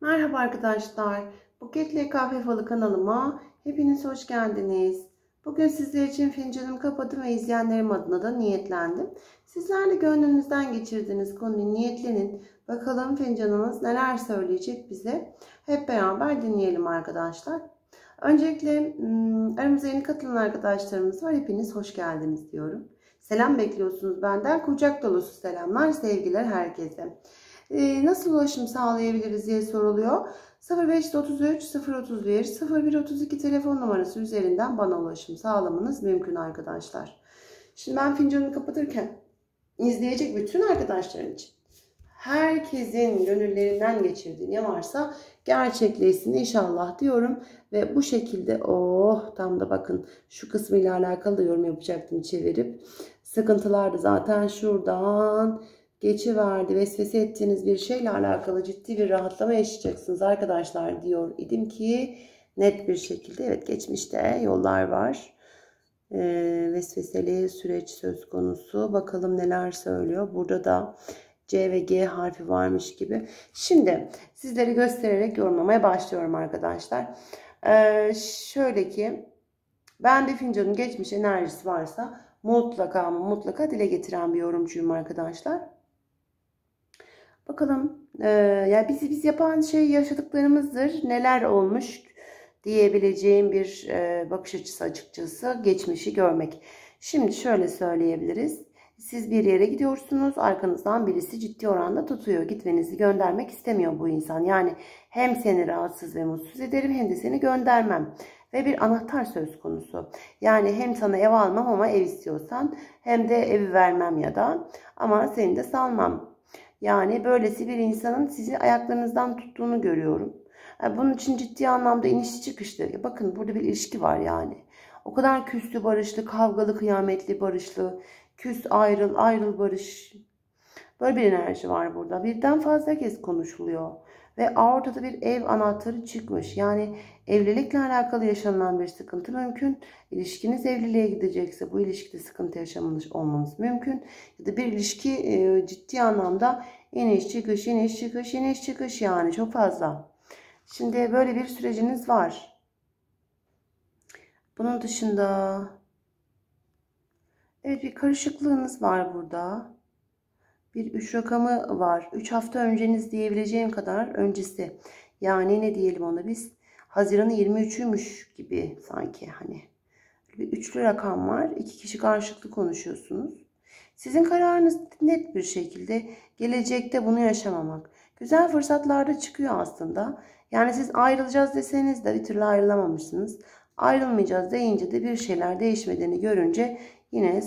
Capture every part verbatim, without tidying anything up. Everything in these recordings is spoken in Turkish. Merhaba arkadaşlar. Buket'le Kahve Falı kanalıma hepiniz hoş geldiniz. Bugün sizler için fincanımı kapadım ve izleyenlerim adına da niyetlendim. Sizler de gönlünüzden geçirdiğiniz konuyu niyetlenin. Bakalım fincanımız neler söyleyecek bize. Hep beraber dinleyelim arkadaşlar. Öncelikle aramıza yeni katılan arkadaşlarımız var. Hepiniz hoş geldiniz diyorum. Selam bekliyorsunuz benden. Kucak dolusu selamlar, sevgiler herkese. Nasıl ulaşım sağlayabiliriz diye soruluyor. sıfır beş otuz üç sıfır otuz bir sıfır bir otuz iki telefon numarası üzerinden bana ulaşım sağlamanız mümkün arkadaşlar. Şimdi ben fincanımı kapatırken izleyecek bütün arkadaşlarım için herkesin gönüllerinden geçirdiği ne varsa gerçekleşsin inşallah diyorum. Ve bu şekilde oh tam da bakın şu kısmı ile alakalı yorum yapacaktım çevirip. Sıkıntılar da zaten şuradan geçiverdi, vesvese ettiğiniz bir şeyle alakalı ciddi bir rahatlama yaşayacaksınız arkadaşlar diyor idim ki net bir şekilde evet geçmişte yollar var. Ee, vesveseli süreç söz konusu. Bakalım neler söylüyor. Burada da C ve G harfi varmış gibi. Şimdi sizlere göstererek yorumlamaya başlıyorum arkadaşlar. Ee, şöyle ki ben bir fincanın geçmiş enerjisi varsa mutlaka mutlaka dile getiren bir yorumcuyum arkadaşlar. Bakalım e, ya biz biz yapan şey yaşadıklarımızdır. Neler olmuş diyebileceğim bir e, bakış açısı açıkçası geçmişi görmek. Şimdi şöyle söyleyebiliriz. Siz bir yere gidiyorsunuz. Arkanızdan birisi ciddi oranda tutuyor. Gitmenizi göndermek istemiyor bu insan. Yani hem seni rahatsız ve mutsuz ederim hem de seni göndermem. Ve bir anahtar söz konusu. Yani hem sana ev almam ama ev istiyorsan hem de evi vermem ya da ama seni de salmam. Yani böylesi bir insanın sizi ayaklarınızdan tuttuğunu görüyorum. Yani bunun için ciddi anlamda inişli çıkışlı. Bakın burada bir ilişki var yani. O kadar küslü barışlı, kavgalı kıyametli barışlı, küs ayrıl, ayrıl barış. Böyle bir enerji var burada. Birden fazla kez konuşuluyor. Ve ortada bir ev anahtarı çıkmış. Yani evlilikle alakalı yaşanılan bir sıkıntı mümkün. İlişkiniz evliliğe gidecekse bu ilişkide sıkıntı yaşamanız olmanız mümkün. Ya da bir ilişki e, ciddi anlamda iniş çıkış, iniş çıkış, iniş çıkış yani çok fazla. Şimdi böyle bir süreciniz var. Bunun dışında evet bir karışıklığınız var burada. Bir üç rakamı var. üç hafta önceniz diyebileceğim kadar öncesi. Yani ne diyelim ona biz? Haziran'ın yirmi üçüymüş gibi sanki hani. Bir üçlü rakam var. iki kişi karşılıklı konuşuyorsunuz. Sizin kararınız net bir şekilde gelecekte bunu yaşamamak. Güzel fırsatlarda çıkıyor aslında. Yani siz ayrılacağız deseniz de bir türlü ayrılamamışsınız. Ayrılmayacağız deyince de bir şeyler değişmediğini görünce yine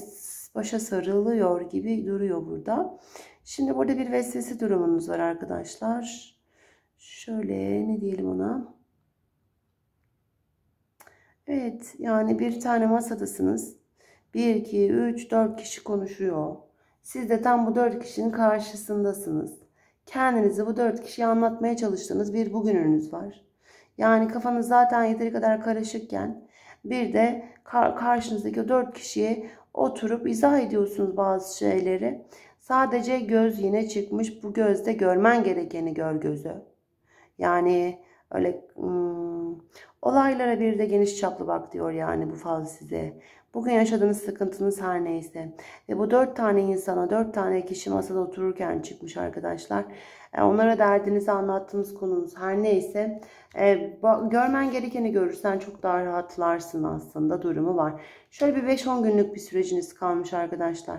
başa sarılıyor gibi duruyor burada. Şimdi burada bir vesvese durumunuz var arkadaşlar. Şöyle ne diyelim ona. Evet yani bir tane masadasınız. bir, iki, üç, dört kişi konuşuyor. Siz de tam bu dört kişinin karşısındasınız. Kendinizi bu dört kişiye anlatmaya çalıştığınız bir bugününüz var. Yani kafanız zaten yeteri kadar karışıkken bir de karşınızdaki o dört kişiye oturup izah ediyorsunuz bazı şeyleri. Sadece göz yine çıkmış. Bu gözde görmen gerekeni gör gözü. Yani öyle hmm, olaylara bir de geniş çaplı bak diyor yani bu fal size. Bugün yaşadığınız sıkıntınız her neyse. Ve bu dört tane insana, dört tane kişi masada otururken çıkmış arkadaşlar. E, onlara derdinizi anlattığınız konunuz her neyse. E, görmen gerekeni görürsen çok daha rahatlarsın aslında durumu var. Şöyle bir beş on günlük bir süreciniz kalmış arkadaşlar.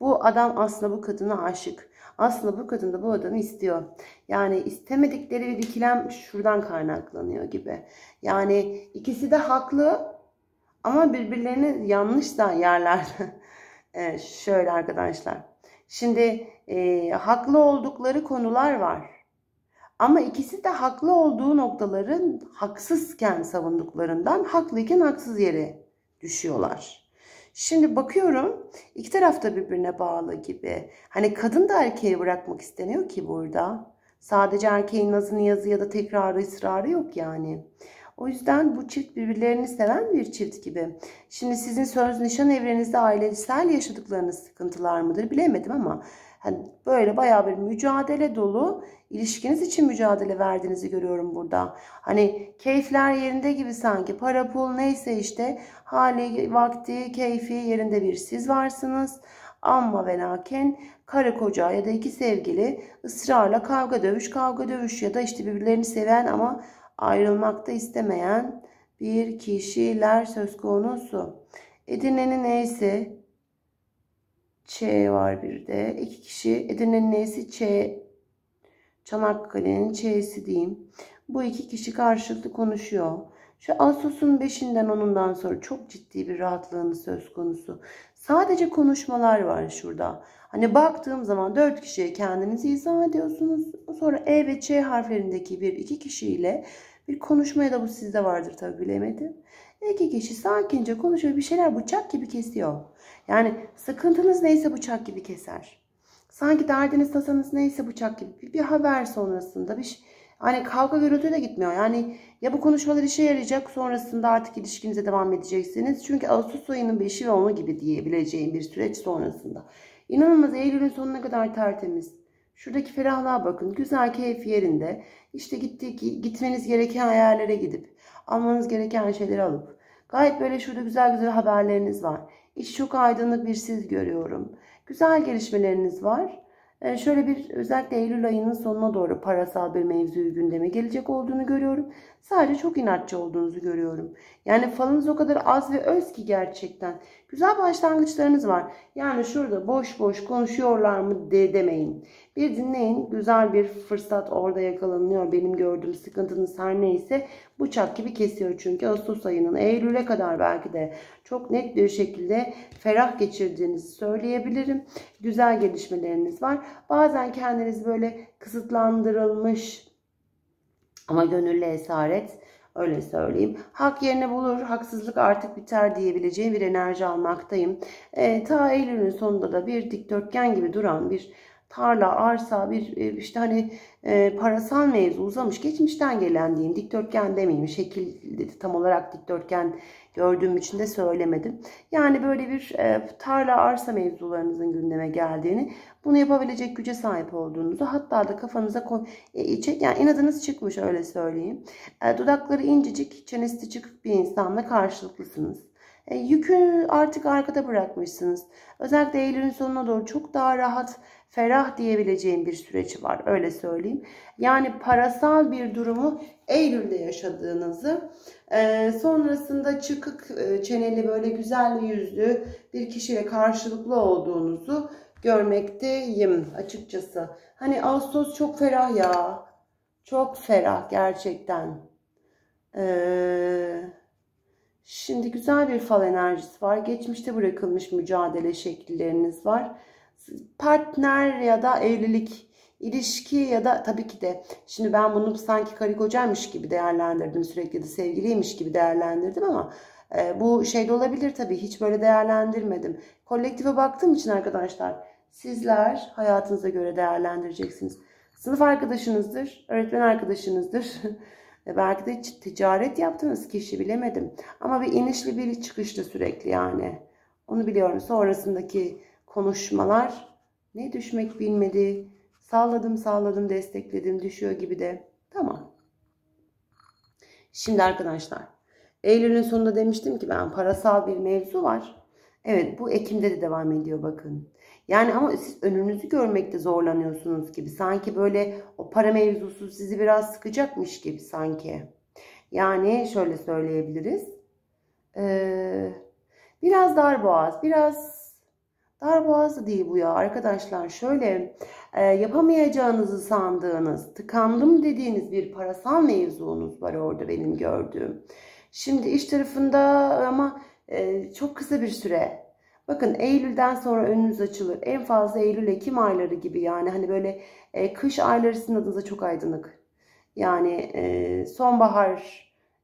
Bu adam aslında bu kadına aşık. Aslında bu kadın da bu adamı istiyor. Yani istemedikleri bir ikilem şuradan kaynaklanıyor gibi. Yani ikisi de haklı. Ama birbirlerini yanlış da yerler. e, şöyle arkadaşlar. Şimdi e, haklı oldukları konular var. Ama ikisi de haklı olduğu noktaların haksızken savunduklarından haklıyken haksız yere düşüyorlar. Şimdi bakıyorum iki taraf da birbirine bağlı gibi. Hani kadın da erkeği bırakmak isteniyor ki burada. Sadece erkeğin nazı niyazı ya da tekrarı ısrarı yok yani. O yüzden bu çift birbirlerini seven bir çift gibi. Şimdi sizin söz nişan evrenizde ailesel yaşadıklarınız sıkıntılar mıdır bilemedim ama Hani böyle bayağı bir mücadele dolu, ilişkiniz için mücadele verdiğinizi görüyorum burada. Hani keyifler yerinde gibi sanki, para pul neyse işte hali, vakti, keyfi yerinde bir siz varsınız. Amma ve lakin karı koca ya da iki sevgili ısrarla kavga dövüş kavga dövüş ya da işte birbirlerini seven ama ayrılmak da istemeyen bir kişiler söz konusu. Edirne'nin neyse Ç var bir de. İki kişi. Edirne'nin neyse Ç. Çanakkale'nin Ç'si diyeyim. Bu iki kişi karşılıklı konuşuyor. Şu Ağustos'un beşinden onundan sonra çok ciddi bir rahatlığınız söz konusu. Sadece konuşmalar var şurada. Hani baktığım zaman dört kişiye kendinizi izah ediyorsunuz. Sonra E ve Ç harflerindeki bir iki kişiyle bir konuşmaya da bu sizde vardır tabi bilemedim. İki kişi sakince konuşuyor, bir şeyler bıçak gibi kesiyor. Yani sıkıntınız neyse bıçak gibi keser. Sanki derdiniz tasanız neyse bıçak gibi. Bir haber sonrasında bir hani kavga gürültü de gitmiyor. Yani ya bu konuşmalar işe yarayacak, sonrasında artık ilişkinize devam edeceksiniz. Çünkü Ağustos ayının beşi ve onu gibi diyebileceğim bir süreç sonrasında. İnanılmaz Eylül'ün sonuna kadar tertemiz. Şuradaki ferahlığa bakın. Güzel, keyif yerinde. İşte gitti, gitmeniz gereken yerlere gidip almanız gereken şeyleri alıp gayet böyle şurada güzel güzel haberleriniz var. İş çok aydınlık bir siz görüyorum. Güzel gelişmeleriniz var. Yani şöyle bir özellikle Eylül ayının sonuna doğru parasal bir mevzuyu gündeme gelecek olduğunu görüyorum. Sadece çok inatçı olduğunuzu görüyorum. Yani falınız o kadar az ve öz ki gerçekten. Güzel başlangıçlarınız var. Yani şurada boş boş konuşuyorlar mı de demeyin. Bir dinleyin. Güzel bir fırsat orada yakalanıyor. Benim gördüğüm sıkıntınız her neyse bıçak gibi kesiyor. Çünkü Ağustos ayının Eylül'e kadar belki de çok net bir şekilde ferah geçirdiğinizi söyleyebilirim. Güzel gelişmeleriniz var. Bazen kendiniz böyle kısıtlandırılmış ama gönüllü esaret, öyle söyleyeyim. Hak yerine bulur, haksızlık artık biter diyebileceğim bir enerji almaktayım. E, ta Eylül'ün sonunda da bir dikdörtgen gibi duran bir tarla, arsa, bir işte hani e, parasal mevzu uzamış. Geçmişten gelen diyeyim, dikdörtgen demeyeyim. Şekil dedi, tam olarak dikdörtgen gördüğüm için de söylemedim. Yani böyle bir e, tarla, arsa mevzularınızın gündeme geldiğini, bunu yapabilecek güce sahip olduğunuzu, hatta da kafanıza koy, e, çek, yani inadınız çıkmış öyle söyleyeyim. E, dudakları incecik, çenesi çıkık bir insanla karşılıklısınız. E, yükü artık arkada bırakmışsınız. Özellikle Eylül'ün sonuna doğru çok daha rahat, ferah diyebileceğim bir süreci var. Öyle söyleyeyim. Yani parasal bir durumu Eylül'de yaşadığınızı, e, sonrasında çıkık e, çeneli böyle güzel yüzlü bir kişiyle karşılıklı olduğunuzu görmekteyim açıkçası. Hani Ağustos çok ferah ya. Çok ferah gerçekten. Eee... Şimdi güzel bir fal enerjisi var. Geçmişte bırakılmış mücadele şekilleriniz var. Partner ya da evlilik, ilişki ya da tabii ki de şimdi ben bunu sanki karı kocaymış gibi değerlendirdim. Sürekli de sevgiliymiş gibi değerlendirdim ama e, bu şey de olabilir tabii. Hiç böyle değerlendirmedim. Kolektife baktığım için arkadaşlar sizler hayatınıza göre değerlendireceksiniz. Sınıf arkadaşınızdır, öğretmen arkadaşınızdır. Belki de ticaret yaptığınız kişi bilemedim. Ama bir inişli bir çıkışlı sürekli yani. Onu biliyorum. Sonrasındaki konuşmalar ne düşmek bilmedi. Salladım salladım destekledim düşüyor gibi de. Tamam. Şimdi arkadaşlar. Eylül'ün sonunda demiştim ki ben parasal bir mevzu var. Evet bu Ekim'de de devam ediyor bakın. Yani ama siz önünüzü görmekte zorlanıyorsunuz gibi. Sanki böyle o para mevzusu sizi biraz sıkacakmış gibi sanki. Yani şöyle söyleyebiliriz. Ee, biraz darboğaz. Biraz darboğaz da değil bu ya arkadaşlar. Şöyle e, yapamayacağınızı sandığınız, tıkandım dediğiniz bir parasal mevzunuz var orada benim gördüğüm. Şimdi iş tarafında ama e, çok kısa bir süre. Bakın Eylül'den sonra önünüz açılır. En fazla Eylül-Ekim ayları gibi yani hani böyle e, kış ayları sizin adınıza çok aydınlık. Yani e, sonbahar,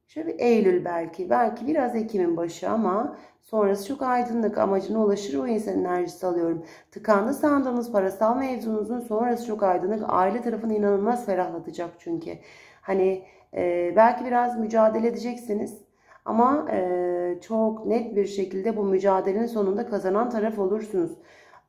şöyle bir Eylül belki, belki biraz Ekim'in başı ama sonrası çok aydınlık, amacına ulaşır o insan enerjisi alıyorum. Tıkandı sandığınız parasal mevzunuzun sonrası çok aydınlık. Aile tarafını inanılmaz ferahlatacak çünkü. Hani e, belki biraz mücadele edeceksiniz. Ama e, çok net bir şekilde bu mücadelenin sonunda kazanan taraf olursunuz.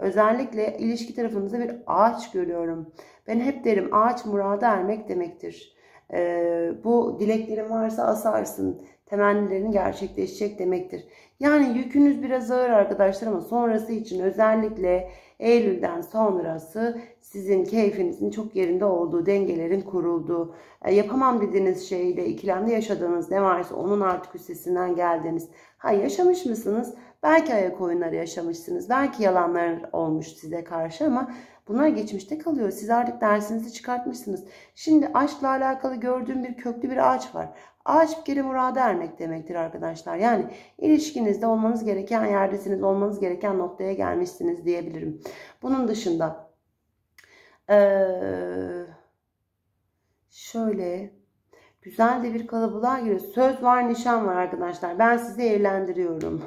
Özellikle ilişki tarafımızda bir ağaç görüyorum. Ben hep derim, ağaç murada ermek demektir. Ee, bu dileklerin varsa asarsın, temennilerin gerçekleşecek demektir. Yani yükünüz biraz ağır arkadaşlar, ama sonrası için özellikle Eylül'den sonrası sizin keyfinizin çok yerinde olduğu, dengelerin kurulduğu, yapamam dediğiniz şeyle ikilemde yaşadığınız ne varsa onun artık üstesinden geldiniz. Ha, yaşamış mısınız? Belki ayak oyunları yaşamışsınız. Belki yalanlar olmuş size karşı, ama bunlar geçmişte kalıyor. Siz artık dersinizi çıkartmışsınız. Şimdi aşkla alakalı gördüğüm bir köklü bir ağaç var. Ağaç bir kere murada ermek demektir arkadaşlar. Yani ilişkinizde olmanız gereken yerdesiniz, olmanız gereken noktaya gelmişsiniz diyebilirim. Bunun dışında ee, şöyle güzel de bir kalıbılığa giriyor. Söz var, nişan var arkadaşlar. Ben sizi evlendiriyorum.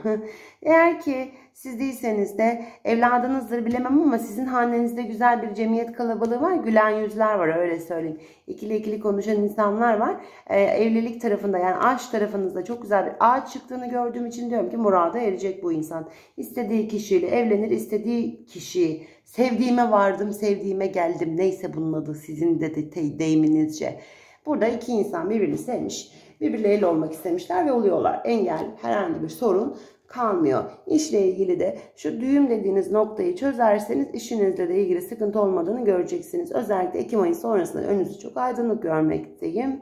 Eğer ki siz değilseniz de evladınızdır bilemem, ama sizin hanenizde güzel bir cemiyet kalabalığı var. Gülen yüzler var, öyle söyleyeyim. İkili ikili konuşan insanlar var. Ee, evlilik tarafında, yani ağaç tarafınızda çok güzel bir ağaç çıktığını gördüğüm için diyorum ki murada erecek bu insan. İstediği kişiyle evlenir, istediği kişiyi. Sevdiğime vardım, sevdiğime geldim. Neyse bunun adı sizin de, de deyiminizce. Burada iki insan birbirini sevmiş, birbirleriyle olmak istemişler ve oluyorlar. Engel, herhangi bir sorun kalmıyor. İşle ilgili de şu düğüm dediğiniz noktayı çözerseniz işinizle de ilgili sıkıntı olmadığını göreceksiniz. Özellikle Ekim ayı sonrasında önünüzü çok aydınlık görmekteyim.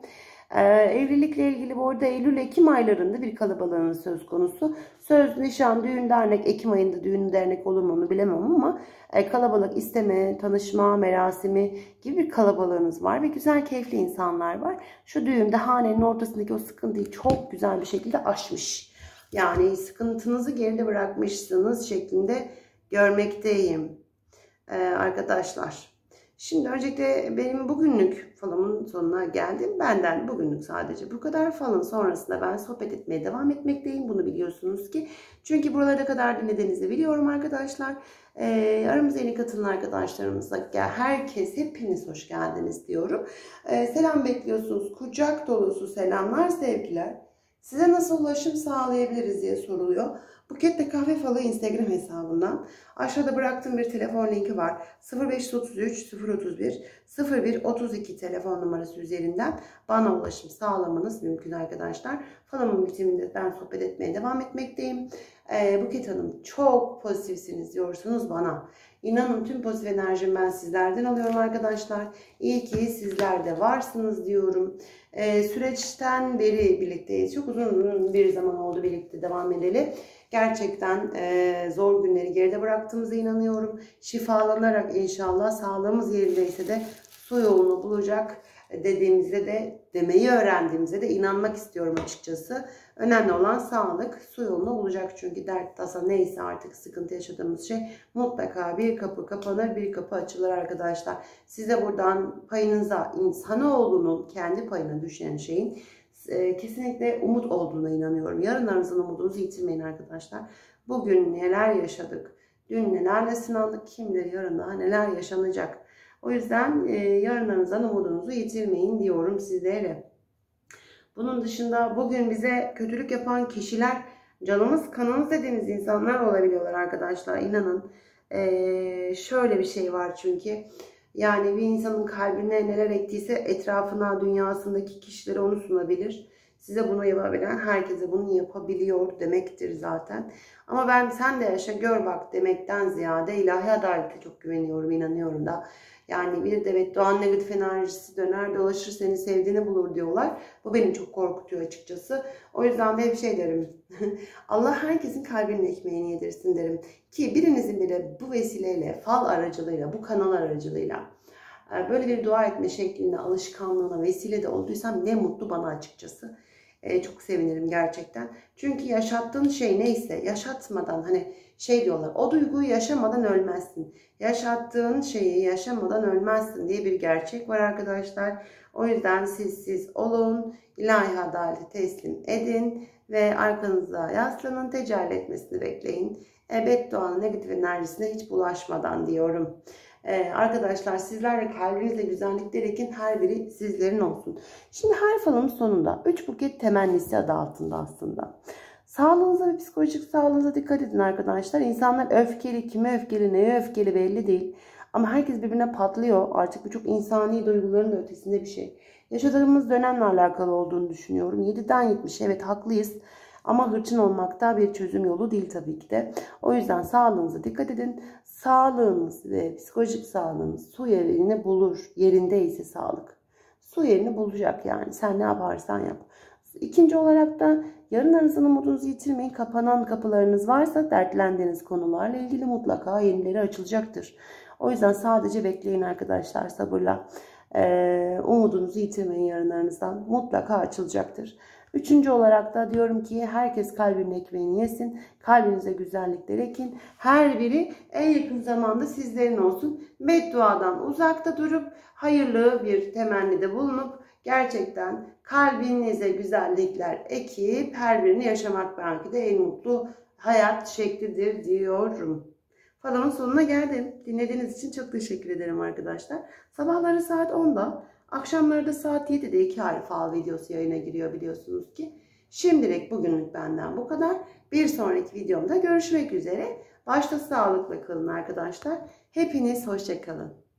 Ee, evlilikle ilgili bu arada Eylül-Ekim aylarında bir kalabalığın söz konusu. Söz, nişan, düğün, dernek, Ekim ayında düğün, dernek olur mu onu bilemem, ama e, kalabalık isteme, tanışma, merasimi gibi bir kalabalığınız var ve güzel, keyifli insanlar var. Şu düğümde hanenin ortasındaki o sıkıntıyı çok güzel bir şekilde aşmış. Yani sıkıntınızı geride bırakmışsınız şeklinde görmekteyim ee, arkadaşlar. Şimdi öncelikle benim bugünlük falımın sonuna geldim. Benden bugünlük sadece bu kadar. Falın sonrasında ben sohbet etmeye devam etmekteyim. Bunu biliyorsunuz ki. Çünkü buralara kadar dinlediğinizi biliyorum arkadaşlar. Ee, aramıza yeni katılan arkadaşlarımıza herkes, hepiniz hoş geldiniz diyorum. Ee, selam bekliyorsunuz. Kucak dolusu selamlar, sevgiler. Size nasıl ulaşım sağlayabiliriz diye soruluyor. Buket'le Kahve Falı Instagram hesabından. Aşağıda bıraktığım bir telefon linki var. sıfır beş üç üç sıfır otuz bir sıfır bir otuz iki telefon numarası üzerinden bana ulaşım sağlamanız mümkün arkadaşlar. Falımın bitiminde ben sohbet etmeye devam etmekteyim. Ee, Buket Hanım çok pozitifsiniz diyorsunuz bana. İnanın tüm pozitif enerjimi ben sizlerden alıyorum arkadaşlar. İyi ki sizler de varsınız diyorum. Ee, süreçten beri birlikteyiz. Çok uzun bir zaman oldu birlikte devam edeli. Gerçekten e, zor günleri geride bıraktığımıza inanıyorum. Şifalanarak inşallah, sağlığımız yerindeyse de su yolunu bulacak dediğimizde de, demeyi öğrendiğimizde de inanmak istiyorum açıkçası. Önemli olan sağlık, su yolunu bulacak. Çünkü dert, tasa neyse artık sıkıntı yaşadığımız şey, mutlaka bir kapı kapanır, bir kapı açılır arkadaşlar. Size buradan payınıza, insanoğlunun kendi payına düşen şeyin kesinlikle umut olduğuna inanıyorum. Yarınlarınızın umudunuzu yitirmeyin arkadaşlar. Bugün neler yaşadık, dün nelerle sınandık, kimleri yarın daha neler yaşanacak. O yüzden yarınlarınızdan umudunuzu yitirmeyin diyorum sizlere. Bunun dışında bugün bize kötülük yapan kişiler canımız kanımız dediğimiz insanlar olabiliyorlar arkadaşlar. İnanın ee, şöyle bir şey var çünkü. Yani bir insanın kalbine neler ektiyse etrafına, dünyasındaki kişilere onu sunabilir. Size bunu yapabilen herkese bunu yapabiliyor demektir zaten. Ama ben sen de yaşa gör bak demekten ziyade ilahi adalete çok güveniyorum, inanıyorum da. Yani bir de evet, doğan negatif enerjisi döner dolaşır seni sevdiğini bulur diyorlar. Bu beni çok korkutuyor açıkçası. O yüzden de hep şey derim. Allah herkesin kalbinin ekmeğini yedirsin derim. Ki birinizin bile bu vesileyle, fal aracılığıyla, bu kanal aracılığıyla böyle bir dua etme şeklinde alışkanlığına vesile de olduysam ne mutlu bana açıkçası. Ee, çok sevinirim gerçekten. Çünkü yaşattığın şey neyse yaşatmadan, hani şey diyorlar, o duyguyu yaşamadan ölmezsin. Yaşattığın şeyi yaşamadan ölmezsin diye bir gerçek var arkadaşlar. O yüzden siz siz olun, ilahi adalete teslim edin ve arkanıza yaslanın, tecelli etmesini bekleyin. Evet, doğanın negatif enerjisine hiç bulaşmadan diyorum. Ee, arkadaşlar sizlerle kalbinizle güzellikler ekin, her biri sizlerin olsun. Şimdi her falın sonunda üç buket temennisi adı altında aslında. Sağlığınıza ve psikolojik sağlığınıza dikkat edin arkadaşlar. İnsanlar öfkeli, kime öfkeli, neye öfkeli belli değil. Ama herkes birbirine patlıyor. Artık bu çok insani duyguların ötesinde bir şey. Yaşadığımız dönemle alakalı olduğunu düşünüyorum. yediden yetmişe evet haklıyız. Ama hırçın olmak da bir çözüm yolu değil tabii ki de. O yüzden sağlığınıza dikkat edin. Sağlığınız ve psikolojik sağlığınız su yerini bulur. Yerinde ise sağlık. Su yerini bulacak yani. Sen ne yaparsan yap. İkinci olarak da yarınlarınızın umudunuzu yitirmeyin. Kapanan kapılarınız varsa dertlendiğiniz konularla ilgili mutlaka yenileri açılacaktır. O yüzden sadece bekleyin arkadaşlar sabırla. Ee, umudunuzu yitirmeyin yarınlarınızdan. Mutlaka açılacaktır. Üçüncü olarak da diyorum ki herkes kalbinin ekmeğini yesin. Kalbinize güzellikler ekin. Her biri en yakın zamanda sizlerin olsun. Bedduadan uzakta durup hayırlı bir temennide bulunup gerçekten kalbinize güzellikler ekip her birini yaşamak belki de en mutlu hayat şeklidir diyorum. Falanın sonuna geldim. Dinlediğiniz için çok teşekkür ederim arkadaşlar. Sabahları saat onda, akşamları da saat yedide iki harf fal videosu yayına giriyor biliyorsunuz ki. Şimdilik bugünlük benden bu kadar. Bir sonraki videomda görüşmek üzere. Başta sağlıkla kalın arkadaşlar. Hepiniz hoşça kalın.